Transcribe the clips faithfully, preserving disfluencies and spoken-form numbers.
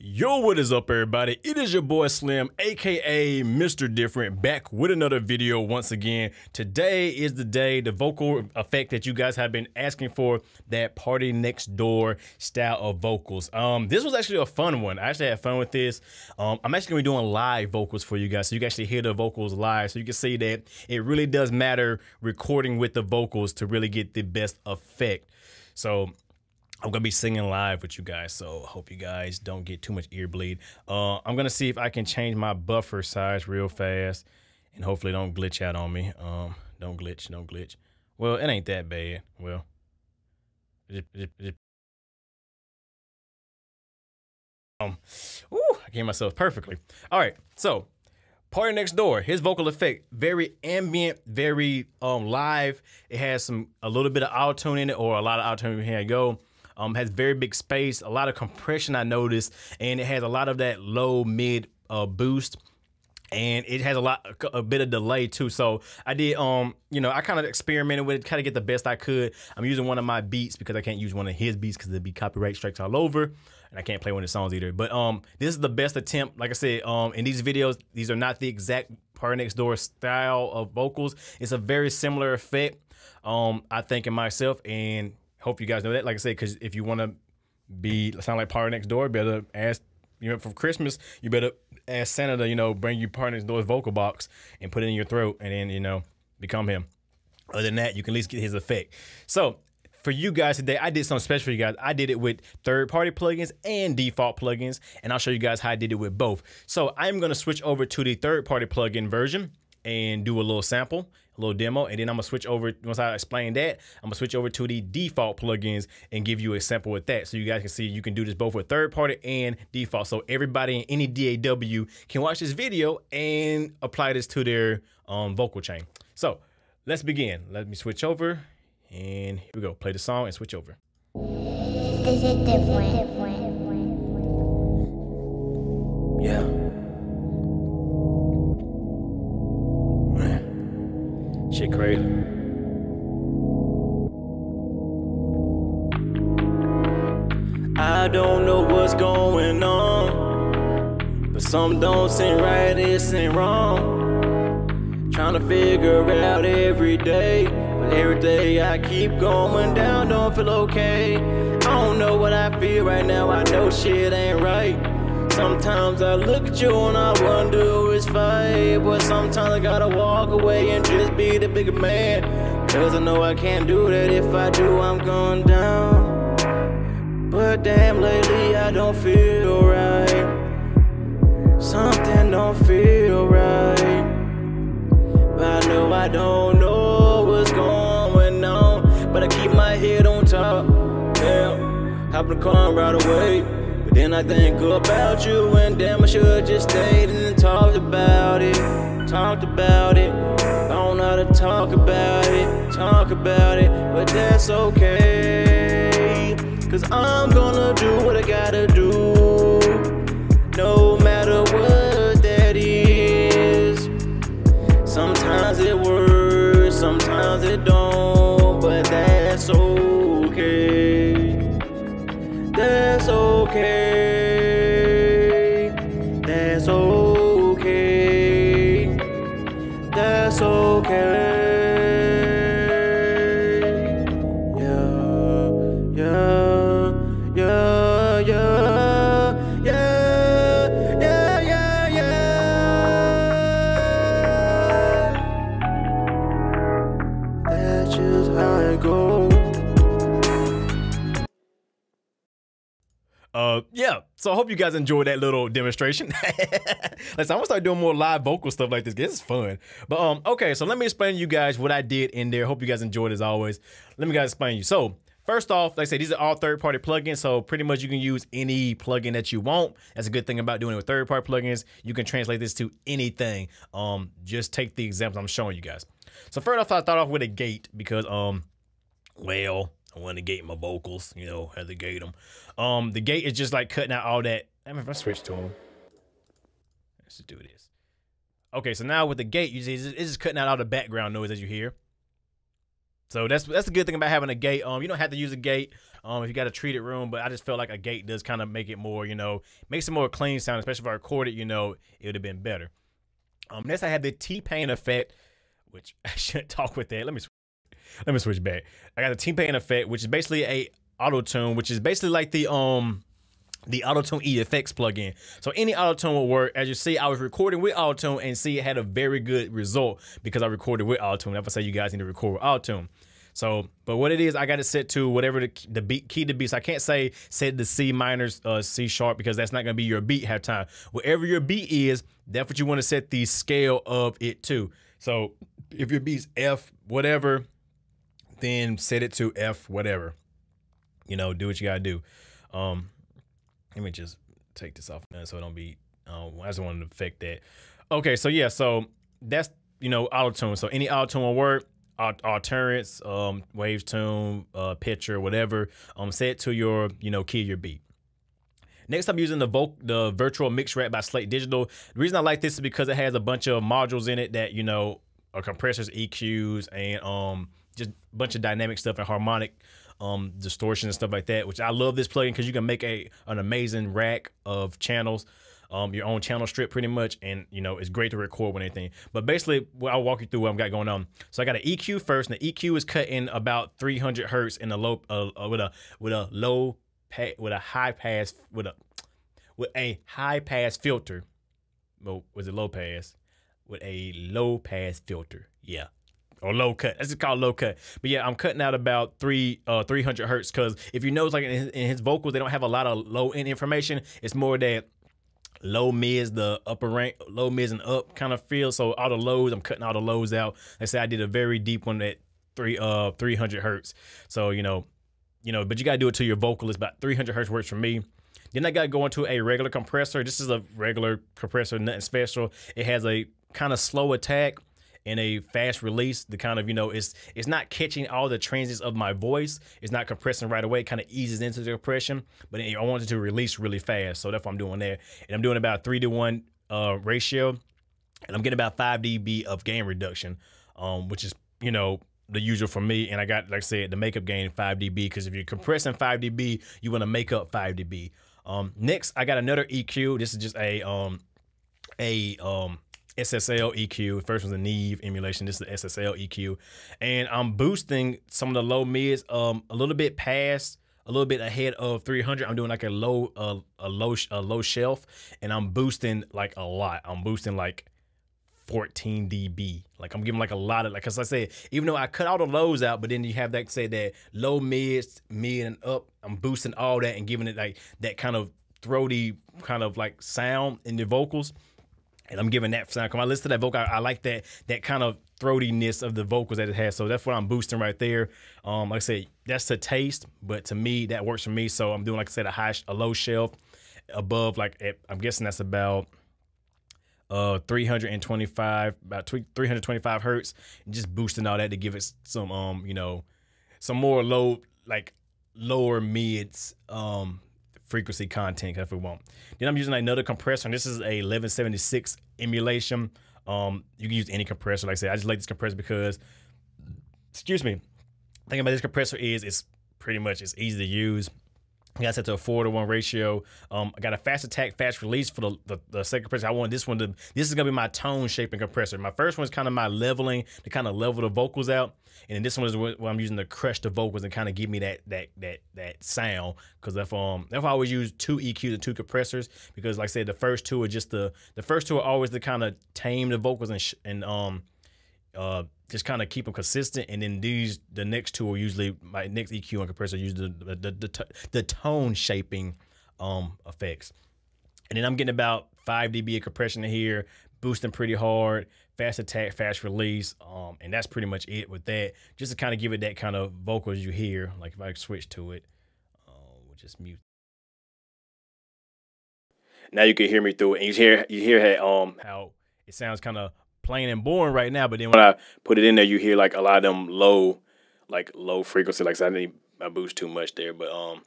Yo, what is up, everybody? It is your boy Slim, aka Mister Different, back with another video once again. Today is the day, the vocal effect that you guys have been asking for, that Party Next Door style of vocals. Um, this was actually a fun one. I actually had fun with this. Um, I'm actually gonna be doing live vocals for you guys, so you can actually hear the vocals live, so you can see that it really does matter recording with the vocals to really get the best effect. So I'm gonna be singing live with you guys, so hope you guys don't get too much ear bleed. Uh, I'm gonna see if I can change my buffer size real fast, and hopefully don't glitch out on me. Um, don't glitch, don't glitch. Well, it ain't that bad. Well, it, it, it. um, woo, I gave myself perfectly. All right, so Party Next Door, his vocal effect, very ambient, very um live. It has some a little bit of auto-tune in it, or a lot of auto-tune. Here I go. Um, has very big space, a lot of compression I noticed, and it has a lot of that low mid uh, boost, and it has a lot a bit of delay too. So I did, um, you know, I kind of experimented with it, kind of get the best I could. I'm using one of my beats because I can't use one of his beats because there'd be copyright strikes all over, and I can't play one of his songs either. But um, this is the best attempt, like I said, um, in these videos. These are not the exact Party Next Door style of vocals. It's a very similar effect, um, I think, in myself, and hope you guys know that. Like I said, because if you want to be sound like Party Next Door, better ask, you know, for Christmas, you better ask Santa to, you know, bring you Party Next Door's vocal box and put it in your throat, and then, you know, become him. Other than that, you can at least get his effect. So for you guys today, I did something special for you guys. I did it with third-party plugins and default plugins, and I'll show you guys how I did it with both. So I'm going to switch over to the third-party plugin version and do a little sample, a little demo, and then I'm gonna switch over. Once I explain that, I'm gonna switch over to the default plugins and give you a sample with that, so you guys can see you can do this both with third party and default, so everybody in any D A W can watch this video and apply this to their um, vocal chain. So let's begin. Let me switch over, and here we go. Play the song and switch over. This is different. different. Yeah. Shit crazy. I don't know what's going on, but some don't seem right, it seem wrong. Trying to figure out every day, but every day I keep going down, don't feel okay. I don't know what I feel right now, I know shit ain't right. Sometimes I look at you and I wonder it's fake, but sometimes I gotta walk away and just be the bigger man, cause I know I can't do that. If I do, I'm going down. But damn, lately I don't feel right. Something don't feel right. But I know I don't know what's going on, but I keep my head on top. Damn, hop in the car right away. But then I think about you, and damn, I should just stayed and talked about it, talked about it. I don't know how to talk about it, talk about it, but that's okay, cause I'm gonna do what I gotta do, no matter what that is. Sometimes it works, sometimes it don't, but that's okay, that's okay. Okay, that's okay, that's okay, yeah, yeah, yeah, yeah, yeah, yeah, yeah, yeah, that's just how it goes. Uh, yeah, so I hope you guys enjoyed that little demonstration. Listen, I'm gonna start doing more live vocal stuff like this. This is fun. But um, okay, so let me explain to you guys what I did in there. Hope you guys enjoyed as always. Let me guys explain you. So first off, like I say, these are all third-party plugins, so pretty much you can use any plugin that you want. That's a good thing about doing it with third-party plugins. You can translate this to anything. Um, just take the examples I'm showing you guys. So first off, I thought off with a gate because um, well. I want to gate my vocals, you know, how to gate them. Um, the gate is just like cutting out all that. I mean, if I switch to them, let's just do this. Okay, so now with the gate, you see, it's just cutting out all the background noise that you hear. So that's that's the good thing about having a gate. Um, you don't have to use a gate um, if you got a treated room, but I just felt like a gate does kind of make it more, you know, makes it more clean sound, especially if I recorded, you know, it would have been better. Um, next I had the T-Pain effect, which I shouldn't talk with that. Let me let me switch back. I got the T-Pain effect, which is basically a auto-tune, which is basically like the um the auto-tune E F X plugin. So any auto-tune will work. As you see, I was recording with auto-tune and see it had a very good result because I recorded with auto-tune. If I say you guys need to record with auto-tune. So, but what it is, I got it set to whatever the, the beat, key to beat. So I can't say set the C minor, uh, C sharp, because that's not going to be your beat half time. Whatever your beat is, that's what you want to set the scale of it to. So if your beat's F whatever, then set it to F whatever. You know, do what you got to do. Um, let me just take this off now so it don't be, uh, I just wanted to affect that. Okay, so yeah, so that's, you know, auto-tune. So any auto-tune will work. Alternance, um, waves tune, uh, pitcher, whatever, um, set to your, you know, key, your beat. Next, I'm using the voc the virtual mix rack by Slate Digital. The reason I like this is because it has a bunch of modules in it that, you know, are compressors, E Qs, and um, just a bunch of dynamic stuff and harmonic um, distortion and stuff like that, which I love this plugin because you can make a an amazing rack of channels. Um, your own channel strip pretty much, and you know it's great to record with anything. But basically, well, I'll walk you through what I've got going on. So I got an E Q first, and the E Q is cutting about three hundred hertz in the low uh, uh, with a with a low pass, with a high pass with a with a high pass filter. Well, was it low pass? With a low pass filter, yeah, or low cut. That's just called low cut. But yeah, I'm cutting out about three uh, three hundred hertz because if you notice, like in his, in his vocals, they don't have a lot of low end information. It's more that low mids, the upper rank, low mids and up kind of feel. So all the lows, I'm cutting all the lows out. Let's say I did a very deep one at three, uh, three hundred hertz. So you know, you know, but you gotta do it to your vocalist. About three hundred hertz works for me. Then I gotta go into a regular compressor. This is a regular compressor, nothing special. It has a kind of slow attack and a fast release. The kind of, you know, it's it's not catching all the transients of my voice. It's not compressing right away. It kind of eases into the compression, but I want it to release really fast. So that's what I'm doing there. And I'm doing about a three to one uh, ratio, and I'm getting about five D B of gain reduction, um, which is, you know, the usual for me. And I got, like I said, the makeup gain five D B, because if you're compressing five D B, you want to make up five D B. Um, next, I got another E Q. This is just a um, a um, S S L E Q. First one's a Neve emulation. This is the S S L E Q, and I'm boosting some of the low mids um a little bit past, a little bit ahead of three hundred. I'm doing like a low uh, a low a low shelf, and I'm boosting like a lot. I'm boosting like fourteen D B. Like I'm giving like a lot of, like, cause I said, even though I cut all the lows out, but then you have that, say that low mids, mid and up. I'm boosting all that and giving it like that kind of throaty kind of like sound in the vocals. And I'm giving that sound. When I listen to that vocal, I, I like that that kind of throatiness of the vocals that it has. So that's what I'm boosting right there. Um, like I said, that's to taste, but to me, that works for me. So I'm doing, like I said, a high, a low shelf above, like at, I'm guessing that's about uh, three hundred twenty-five, about three hundred twenty-five hertz, and just boosting all that to give it some, um, you know, some more low, like lower mids, um. frequency content if we want. Then I'm using another compressor, and this is a eleven seventy-six emulation. Um, you can use any compressor. Like I said, I just like this compressor because, excuse me, the thing about this compressor is it's pretty much, it's easy to use. I got set to a four to one ratio. Um, I got a fast attack, fast release for the, the, the second compressor. I want this one to, this is gonna be my tone shaping compressor. My first one's kind of my leveling to kind of level the vocals out. And then this one is what I'm using to crush the vocals and kind of give me that that that that sound. Cause if um if I always use two E Qs and two compressors, because like I said, the first two are just the the first two are always to kind of tame the vocals and sh and um uh just kind of keep them consistent, and then these the next two are usually my next E Q and compressor use the the the, the, the tone shaping um effects. And then I'm getting about five D B of compression in here, boosting pretty hard, fast attack, fast release, um and that's pretty much it with that, just to kind of give it that kind of vocals you hear. Like if I switch to it, uh, we'll just mute. Now you can hear me through it, and you hear you hear how um how it sounds kind of plain and boring right now, but then when I put it in there, you hear like a lot of them low, like low frequency. Like I didn't, I boost too much there, but um,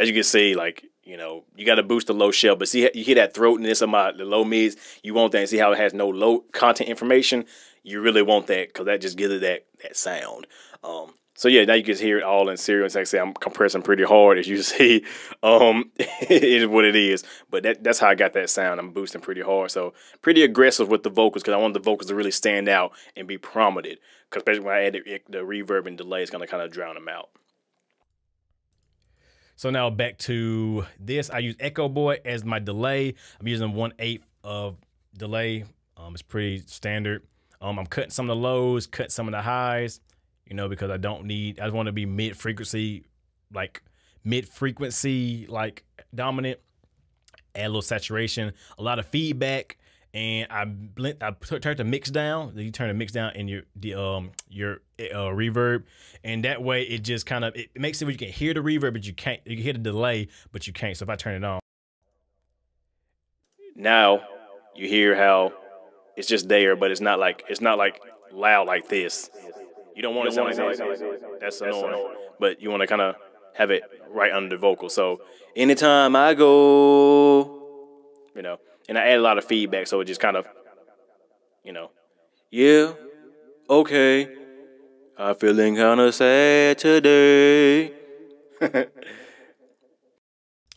as you can see, like, you know, you got to boost the low shell, but see, you hear that throatiness of my, the low mids, you want that. And see how it has no low content information? You really want that, because that just gives it that, that sound. Um, so yeah, now you can hear it all in serial. It's actually, I'm compressing pretty hard, as you see. Um, it is what it is, but that, that's how I got that sound. I'm boosting pretty hard, so pretty aggressive with the vocals, because I want the vocals to really stand out and be prominent, because especially when I add the, the reverb and delay, it's going to kind of drown them out. So now back to this. I use Echo Boy as my delay. I'm using one eighth of delay. Um, it's pretty standard. Um, I'm cutting some of the lows, cut some of the highs, you know, because I don't need, I just want to be mid-frequency, like mid-frequency, like dominant. Add a little saturation, a lot of feedback, and I blend, I turned the mix down. You turn the mix down in your the um your uh, reverb, and that way it just kind of it makes it where you can hear the reverb, but you can't. You can hear the delay, but you can't. So if I turn it on, now you hear how it's just there, but it's not like it's not like loud like this. You don't want it to sound like that. That's annoying. But you want to kind of have it right under the vocal. So anytime I go, you know. And I add a lot of feedback, so it just kind of, you know, yeah, okay, I'm feeling kind of sad today.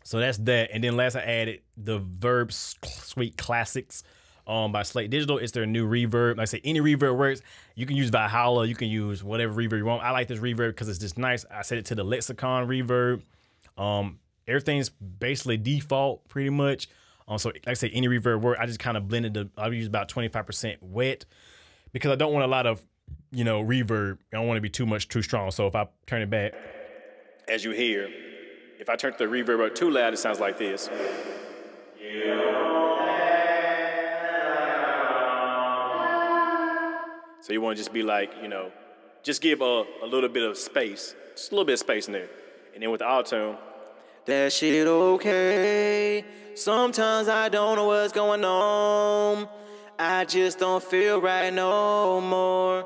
So that's that. And then last I added the Verb Suite Classics um, by Slate Digital. It's their new reverb. Like I say, any reverb works. You can use Valhalla. You can use whatever reverb you want. I like this reverb because it's just nice. I set it to the Lexicon reverb. Um, everything's basically default pretty much. Um, so like I say, any reverb work. I just kind of blended the, I use about twenty-five percent wet because I don't want a lot of, you know, reverb. I don't want to be too much, too strong. So if I turn it back, as you hear, if I turn the reverb up too loud, it sounds like this. Yeah. So you want to just be like, you know, just give a, a little bit of space, just a little bit of space in there. And then with the auto-tune, that shit okay. Sometimes I don't know what's going on. I just don't feel right no more.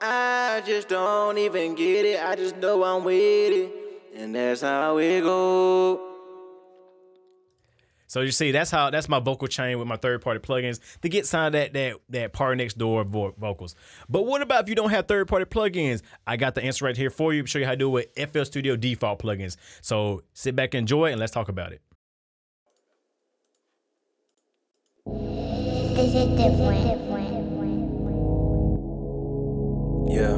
I just don't even get it. I just know I'm with it. And that's how it go. So you see, that's how that's my vocal chain with my third-party plugins to get some of that that that Party Next Door vo vocals. But what about if you don't have third-party plugins? I got the answer right here for you. I'll show you how to do it with F L Studio default plugins. So sit back, enjoy, and let's talk about it. This is different. Yeah.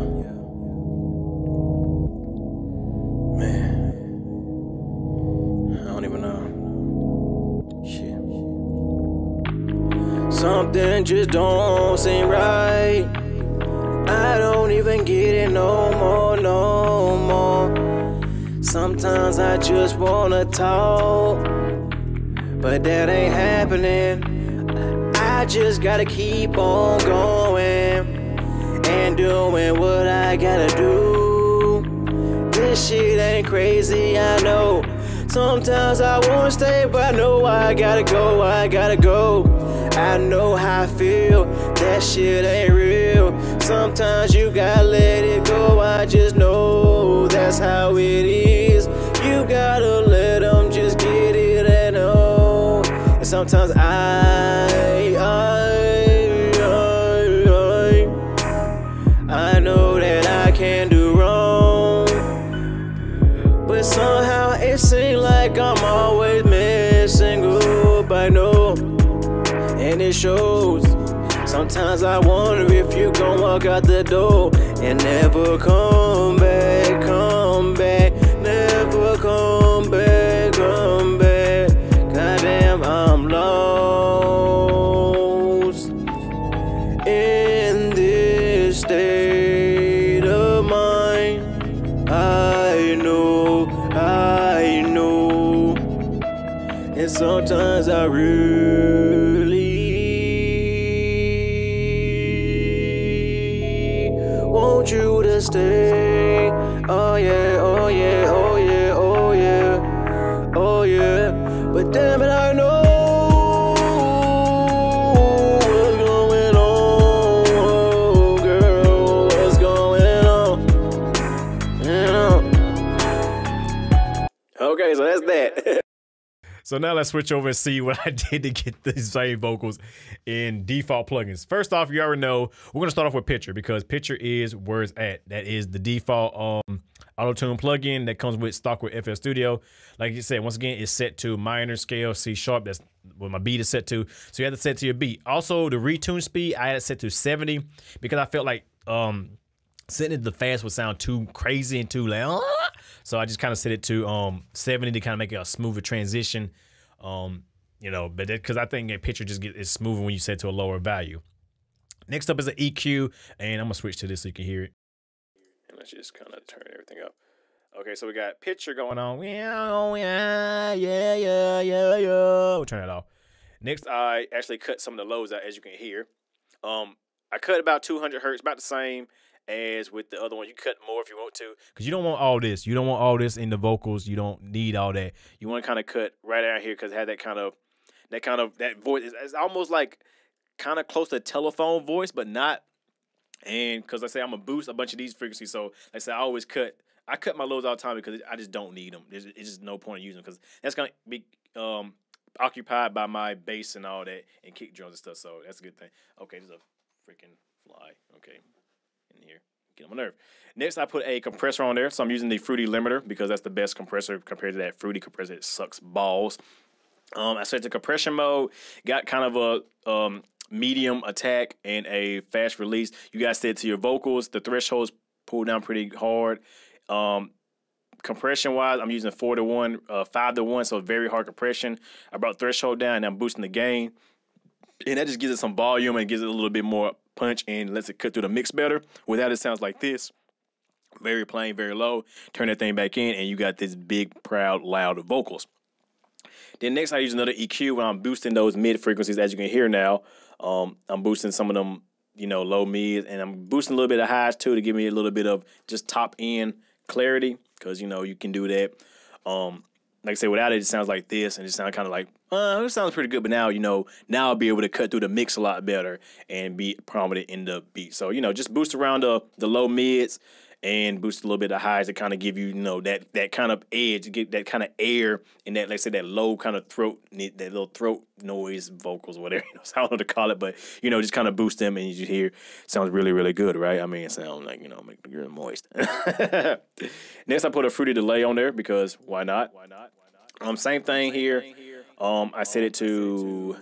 Man, I don't even know. Shit. Something just don't seem right. I don't even get it no more, no more. Sometimes I just wanna talk, but that ain't happening. I just gotta keep on going and doing what I gotta do. This shit ain't crazy, I know. Sometimes I wanna stay, but I know I gotta go, I gotta go. I know how I feel, that shit ain't real. Sometimes you gotta let it go, I just know that's how it is. You gotta let them just get it and oh. And sometimes I shows. Sometimes I wonder if you gon' walk out the door and never come back, come back, never come back, come back. Goddamn, I'm lost in this state of mind. I know, I know, and sometimes I really you to stay. Oh yeah, oh yeah, oh yeah, oh yeah, oh yeah. But damn it, I know what's going on, oh, girl, what's going on, you know. Okay, so that's that. So now let's switch over and see what I did to get these same vocals in default plugins. First off, you already know, we're gonna start off with Pitcher because Pitcher is where it's at. That is the default um, auto-tune plugin that comes with stock with F L Studio. Like you said, once again, it's set to minor scale, C sharp. That's what my beat is set to. So you have to set to your beat. Also, the retune speed, I had it set to seventy because I felt like um, setting it to fast would sound too crazy and too loud. So I just kind of set it to um, seventy to kind of make it a smoother transition, um, you know, but because I think a Pitcher just gets smoother when you set it to a lower value. Next up is an E Q, and I'm going to switch to this so you can hear it. And let's just kind of turn everything up. Okay, so we got Pitcher going on. Yeah, yeah, yeah, yeah, yeah, yeah. We'll turn that off. Next, I actually cut some of the lows out, as you can hear. Um, I cut about two hundred hertz, about the same as with the other one. You cut more if you want to, because you don't want all this. You don't want all this in the vocals. You don't need all that. You want to kind of cut right out here because it had that kind of, that kind of, that voice. It's, it's almost like kind of close to telephone voice, but not. And because I say I'm going to boost a bunch of these frequencies. So like I say, I always cut. I cut my lows all the time because I just don't need them. There's, it's just no point in using them because that's going to be um, occupied by my bass and all that and kick drums and stuff. So that's a good thing. Okay, there's a freaking fly. Okay. Here, get on my nerve. Next, I put a compressor on there, so I'm using the Fruity Limiter because that's the best compressor compared to that Fruity Compressor. It sucks balls. Um, I set to compression mode. Got kind of a um, medium attack and a fast release. You guys said to your vocals, the thresholds pull down pretty hard. Um, compression wise, I'm using four to one, uh, five to one, so very hard compression. I brought threshold down and I'm boosting the gain, and that just gives it some volume and gives it a little bit more punch and lets it cut through the mix better. Without it, sounds like this, very plain, very low. Turn that thing back in and you got this big, proud, loud vocals. Then next I use another E Q when I'm boosting those mid frequencies, as you can hear now. um I'm boosting some of them, you know, low mids, and I'm boosting a little bit of highs too to give me a little bit of just top end clarity, because you know you can do that. um Like I say, without it, it sounds like this, and it sounds kind of like, uh, it sounds pretty good, but now, you know, now I'll be able to cut through the mix a lot better and be prominent in the beat. So, you know, just boost around the, the low mids and boost a little bit of highs to kind of give you, you know, that, that kind of edge, get that kind of air and that, like I say, that low kind of throat, that little throat noise vocals, whatever, you know, I don't know what to call it, but, you know, just kind of boost them and you hear, sounds really, really good, right? I mean, it sounds like, you know, make the girl moist. Next, I put a Fruity Delay on there because why not? Why not? Um, same thing here. Um, I set it to,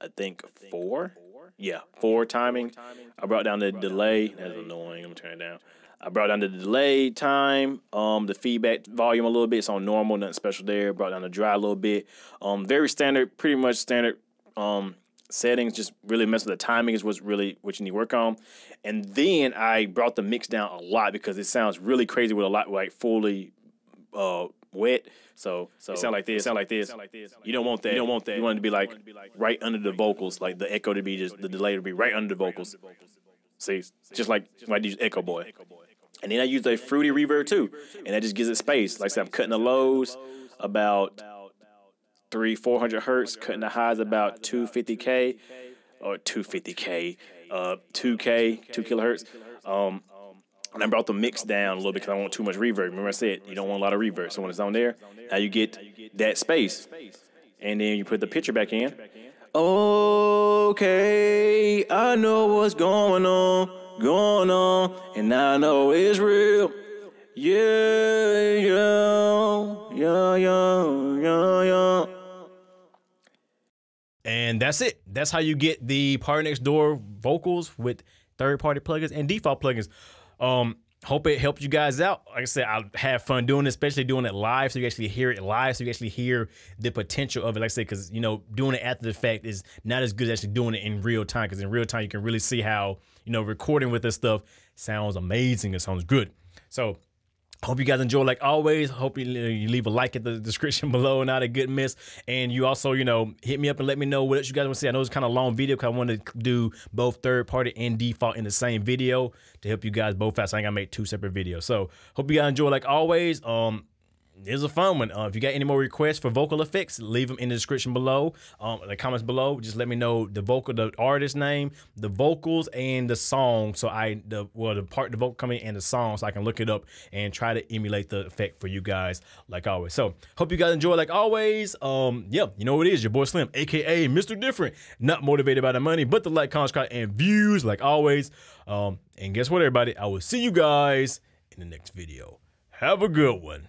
I think four. Yeah, four timing. I brought down the delay. That's annoying. I'm gonna turn it down. I brought down the delay time. Um, the feedback volume a little bit. It's on normal, nothing special there. Brought down the dry a little bit. Um, very standard, pretty much standard. Um, settings, just really mess with the timing is what's really what you need to work on. And then I brought the mix down a lot because it sounds really crazy with a lot like fully, uh. wet, so so it sound like this, sound like this. Sound like this. You don't want that. You don't want that. You want it to be like right under the vocals, like the echo to be just the delay to be right under the vocals. See, just like when I use Echo Boy, and then I use a Fruity Reverb too, and that just gives it space. Like I said, I'm cutting the lows about three, four hundred hertz, cutting the highs about two fifty k or two fifty k, uh, two k, two kilohertz. Um. And I brought the mix down a little bit because I don't want too much reverb. Remember I said you don't want a lot of reverb. So when it's on there, now you get that space. And then you put the Pitcher back in. Okay, I know what's going on, going on, and I know it's real. Yeah, yeah, yeah, yeah, yeah, yeah. And that's it. That's how you get the Party Next Door vocals with third-party plugins and default plugins. Um, hope it helped you guys out. Like I said, I had fun doing it, especially doing it live, so you actually hear it live, so you actually hear the potential of it. Like I said, because, you know, doing it after the fact is not as good as actually doing it in real time, because in real time, you can really see how, you know, recording with this stuff sounds amazing. It sounds good. So hope you guys enjoy. Like always, hope you, you leave a like at the description below and not a good miss. And you also, you know, hit me up and let me know what else you guys want to see. I know it's kind of a long video because I wanted to do both third party and default in the same video to help you guys both out. So I ain't gonna make two separate videos. So hope you guys enjoy. Like always, um, Here's a fun one. Uh, if you got any more requests for vocal effects, leave them in the description below, um, in the comments below. Just let me know the vocal, the artist name, the vocals, and the song. So I, the well, the part, the vocal coming and the song, so I can look it up and try to emulate the effect for you guys, like always. So hope you guys enjoy, like always. Um, yeah, you know what it is. Your boy Slim, aka Mister Different, not motivated by the money, but the like, comments, and views, like always. Um, and guess what, everybody? I will see you guys in the next video. Have a good one.